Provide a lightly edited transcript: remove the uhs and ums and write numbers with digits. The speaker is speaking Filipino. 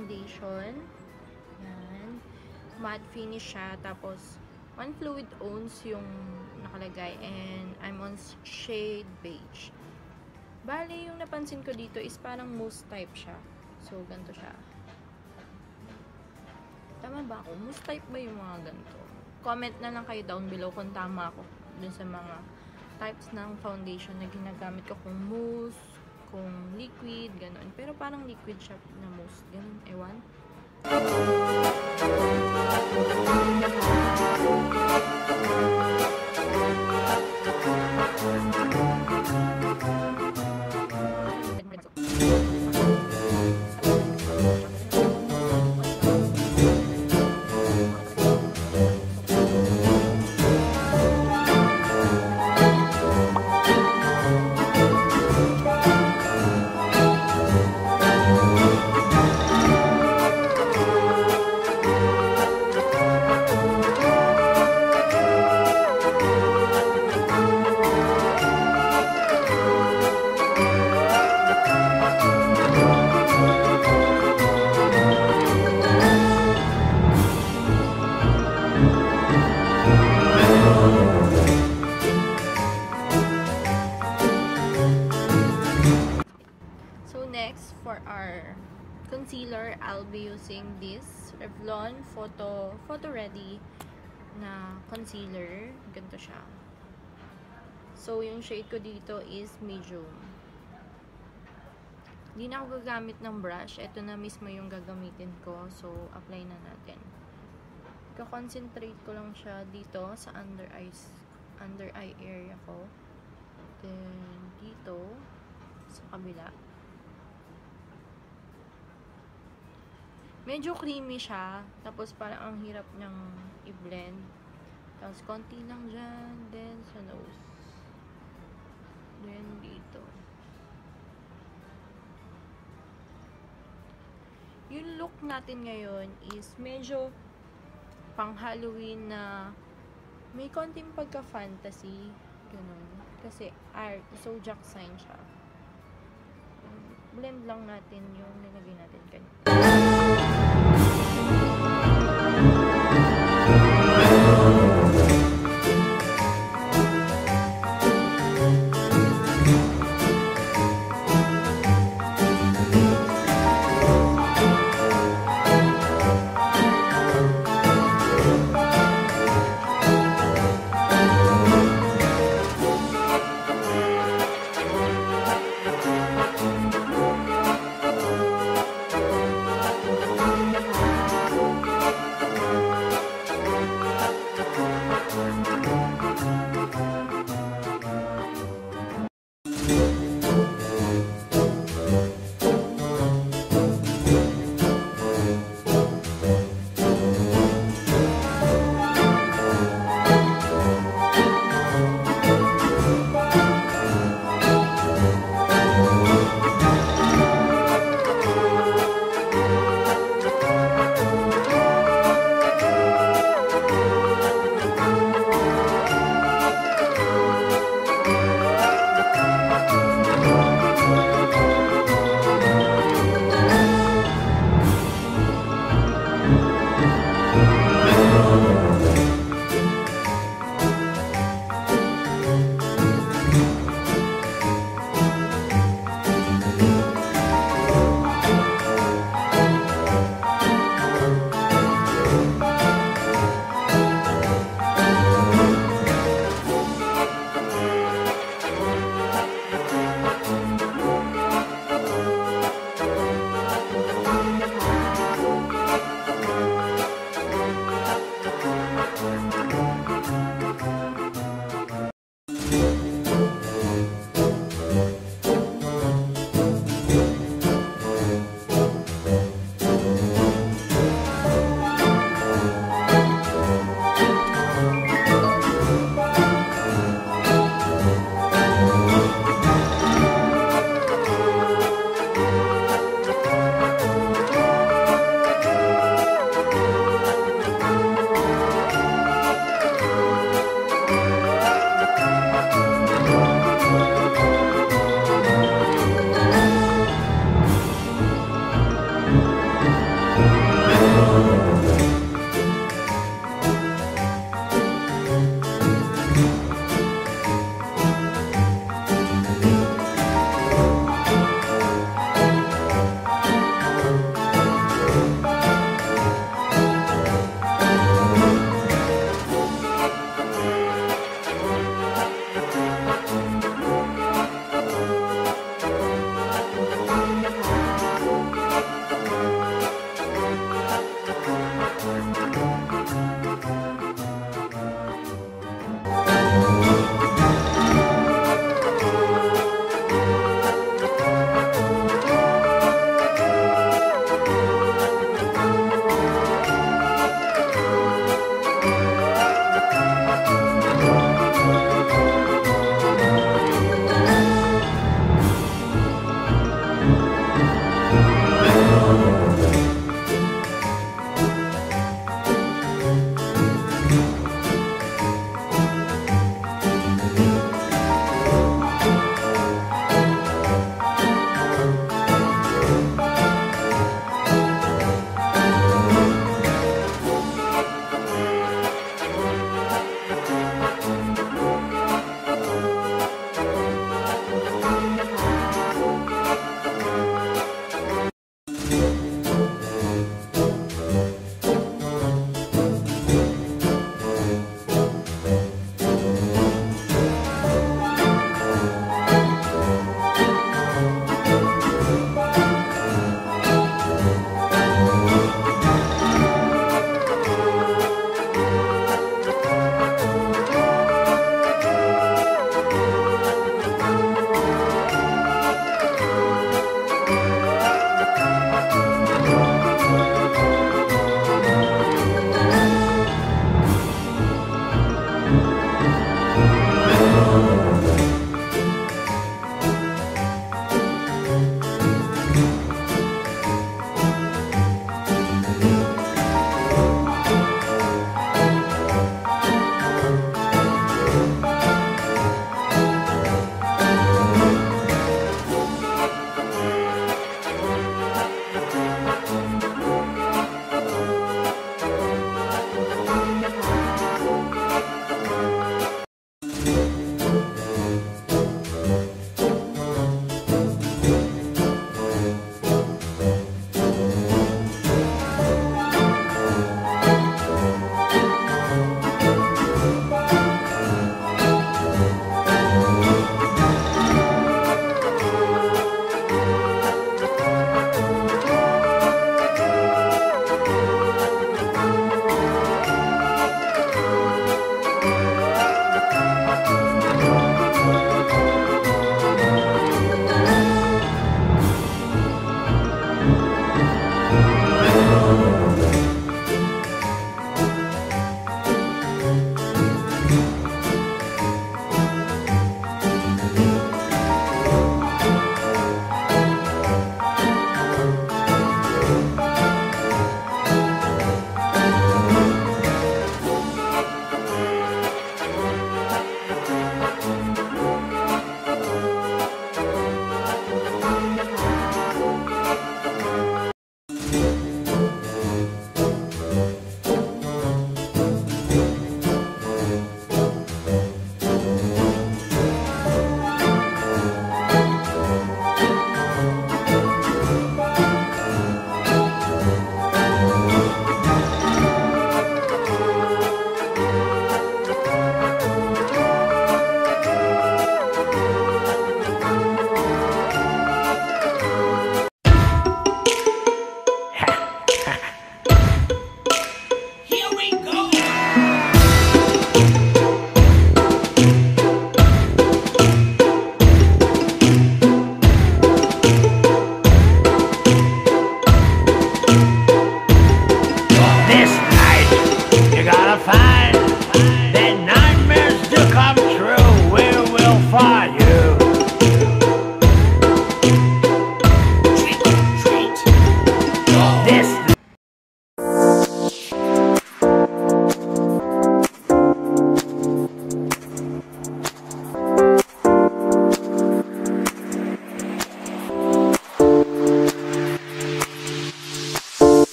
foundation. Yan. Matte finish siya. Tapos, one fluid ounce yung nakalagay. And I'm on shade beige. Bale, yung napansin ko dito is parang mousse type siya. So, ganito siya. Tama ba ako? Mousse type ba yung mga ganito? Comment na lang kayo down below kung tama ako dun sa mga types ng foundation na ginagamit ko, kung mousse, kung liquid, gano'n. Pero parang liquid siya na mousse. Ganun, ewan. Concealer, I'll be using this Revlon Photo Ready na concealer. Ganito siya. So, yung shade ko dito is medium. Hindi na ako gagamit ng brush. Ito na mismo yung gagamitin ko. So, apply na natin. Ko-concentrate ko lang siya dito sa under eye area ko. Then, dito sa kabila. Medyo creamy siya. Tapos, parang ang hirap niyang i-blend. Tapos, konti lang dyan. Then, sa nose. Then, dito. Yung look natin ngayon is medyo pang-Halloween na may konting pagka-fantasy. Ganun. Kasi, art. So, zodiac sign siya. Blend lang natin yung nilagay natin kanina.